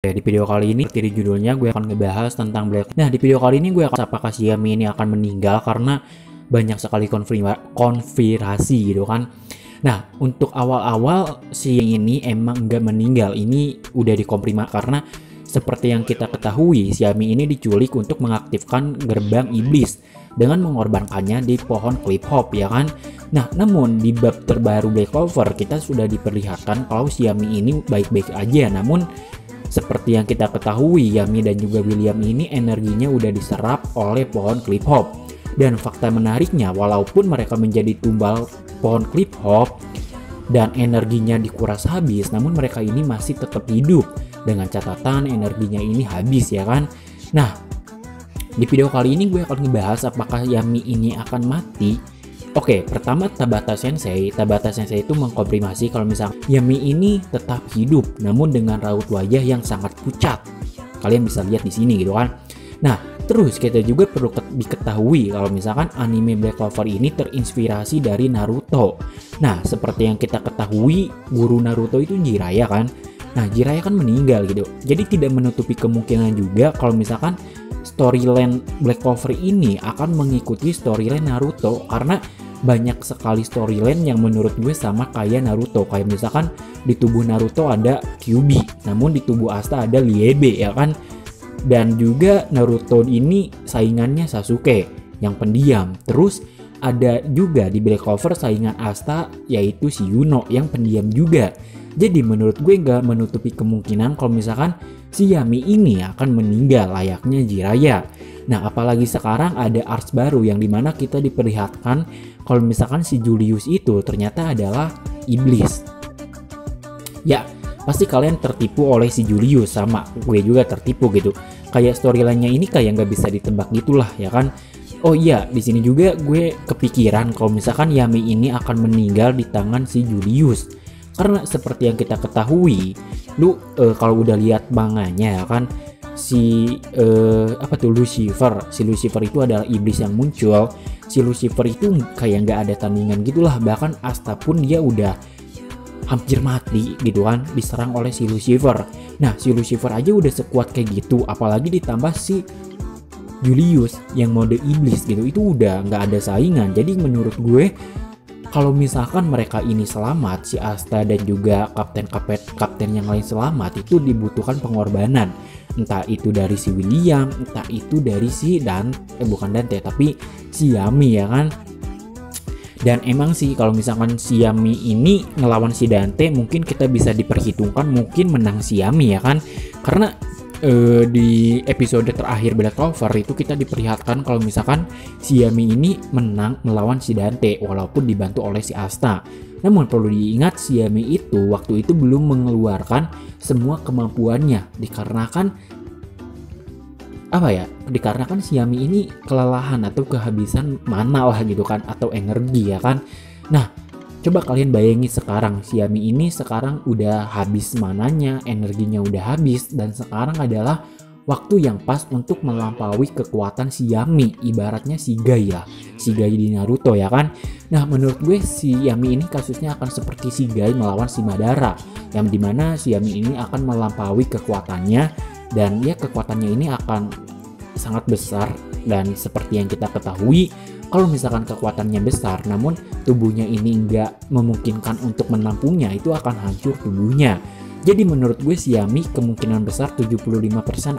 Di video kali ini, seperti di judulnya, gue akan ngebahas tentang Black. Nah, di video kali ini gue akan apakah si Yami ini akan meninggal karena banyak sekali konspirasi gitu kan. Nah, untuk awal-awal si ini emang nggak meninggal, ini udah dikonfirmasi karena seperti yang kita ketahui, si Yami ini diculik untuk mengaktifkan gerbang iblis dengan mengorbankannya di pohon Cliphoth, ya kan. Nah, namun di bab terbaru Black Clover kita sudah diperlihatkan kalau si Yami ini baik-baik aja, namun seperti yang kita ketahui, Yami dan juga William ini energinya udah diserap oleh pohon Cliphoth. Dan fakta menariknya, walaupun mereka menjadi tumbal pohon Cliphoth dan energinya dikuras habis, namun mereka ini masih tetap hidup dengan catatan energinya ini habis, ya kan. Nah, di video kali ini gue akan ngebahas apakah Yami ini akan mati. Oke, pertama Tabata Sensei itu mengkonfirmasi kalau misalnya Yami ini tetap hidup, namun dengan raut wajah yang sangat pucat. Kalian bisa lihat di sini gitu kan. Nah, terus kita juga perlu diketahui kalau misalkan anime Black Clover ini terinspirasi dari Naruto. Nah, seperti yang kita ketahui, guru Naruto itu Jiraya kan. Nah, Jiraya kan meninggal gitu. Jadi tidak menutupi kemungkinan juga kalau misalkan storyline Black Clover ini akan mengikuti storyline Naruto, karena banyak sekali storyline yang menurut gue sama kayak Naruto. Kayak misalkan di tubuh Naruto ada Kyuubi, namun di tubuh Asta ada Liebe, ya kan. Dan juga Naruto ini saingannya Sasuke yang pendiam. Terus ada juga di Black Clover saingan Asta yaitu si Yuno yang pendiam juga. Jadi menurut gue nggak menutupi kemungkinan kalau misalkan si Yami ini akan meninggal layaknya Jiraya. Nah, apalagi sekarang ada arts baru yang dimana kita diperlihatkan kalau misalkan si Julius itu ternyata adalah iblis. Ya, pasti kalian tertipu oleh si Julius, sama gue juga tertipu gitu. Kayak storyline-nya ini kayak nggak bisa ditebak gitulah, ya kan. Oh iya, di sini juga gue kepikiran kalau misalkan Yami ini akan meninggal di tangan si Julius. Karena seperti yang kita ketahui, kalau udah lihat manganya kan, si Lucifer itu adalah iblis yang muncul. Si Lucifer itu kayak nggak ada tandingan gitulah, bahkan Asta pun dia udah hampir mati gitu kan, diserang oleh si Lucifer. Nah, si Lucifer aja udah sekuat kayak gitu, apalagi ditambah si Julius yang mode iblis gitu, itu udah nggak ada saingan. Jadi menurut gue, kalau misalkan mereka ini selamat, si Asta dan juga kapten yang lain selamat, itu dibutuhkan pengorbanan. Entah itu dari si William, entah itu dari si bukan Dante tapi si Yami, ya kan. Dan emang sih kalau misalkan si Yami ini ngelawan si Dante, mungkin kita bisa diperhitungkan mungkin menang si Yami, ya kan. Karena di episode terakhir Black Clover itu kita diperlihatkan kalau misalkan si Yami ini menang melawan si Dante walaupun dibantu oleh si Asta. Namun perlu diingat, si Yami itu waktu itu belum mengeluarkan semua kemampuannya dikarenakan si Yami ini kelelahan atau kehabisan mana lah gitu kan, atau energi, ya kan. Nah, coba kalian bayangin sekarang, si Yami ini sekarang udah habis mananya, energinya udah habis, dan sekarang adalah waktu yang pas untuk melampaui kekuatan si Yami, ibaratnya si Gai lah, si Gai di Naruto, ya kan. Nah, menurut gue si Yami ini kasusnya akan seperti si Gai melawan si Madara, yang dimana si Yami ini akan melampaui kekuatannya, dan ya kekuatannya ini akan sangat besar. Dan seperti yang kita ketahui, kalau misalkan kekuatannya besar namun tubuhnya ini nggak memungkinkan untuk menampungnya, itu akan hancur tubuhnya. Jadi menurut gue si Yami kemungkinan besar 75%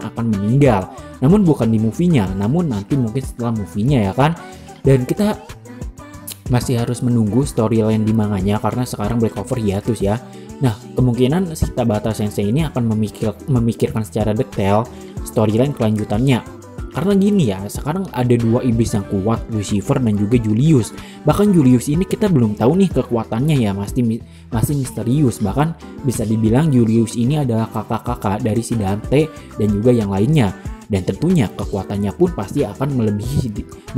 akan meninggal. Namun bukan di movie-nya, namun nanti mungkin setelah movie-nya, ya kan. Dan kita masih harus menunggu storyline di manganya karena sekarang Black Clover hiatus, ya. Nah, kemungkinan si Tabata Sensei ini akan memikirkan secara detail storyline kelanjutannya. Karena gini ya, sekarang ada dua iblis yang kuat, Lucifer dan juga Julius. Bahkan Julius ini kita belum tahu nih kekuatannya, ya, masih misterius. Bahkan bisa dibilang Julius ini adalah kakak-kakak dari si Dante dan juga yang lainnya. Dan tentunya kekuatannya pun pasti akan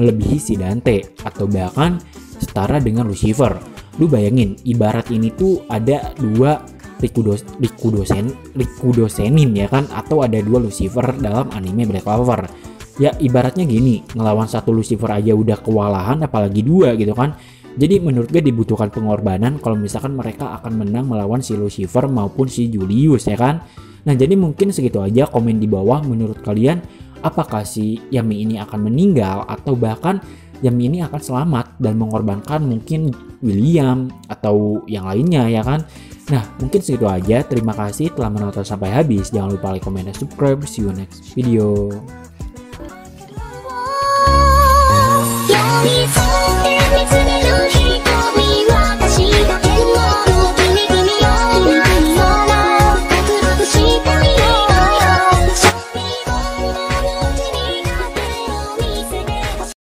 melebihi si Dante atau bahkan setara dengan Lucifer. Lu bayangin, ibarat ini tuh ada dua Rikudō Sennin, ya kan, atau ada dua Lucifer dalam anime Black Clover. Ya, ibaratnya gini, ngelawan satu Lucifer aja udah kewalahan, apalagi dua gitu kan. Jadi menurut gue dibutuhkan pengorbanan kalau misalkan mereka akan menang melawan si Lucifer maupun si Julius, ya kan? Nah jadi mungkin segitu aja. Komen di bawah menurut kalian apakah si Yami ini akan meninggal atau bahkan Yami ini akan selamat dan mengorbankan mungkin William atau yang lainnya, ya kan? Nah mungkin segitu aja. Terima kasih telah menonton sampai habis. Jangan lupa like, comment, dan subscribe. See you next video.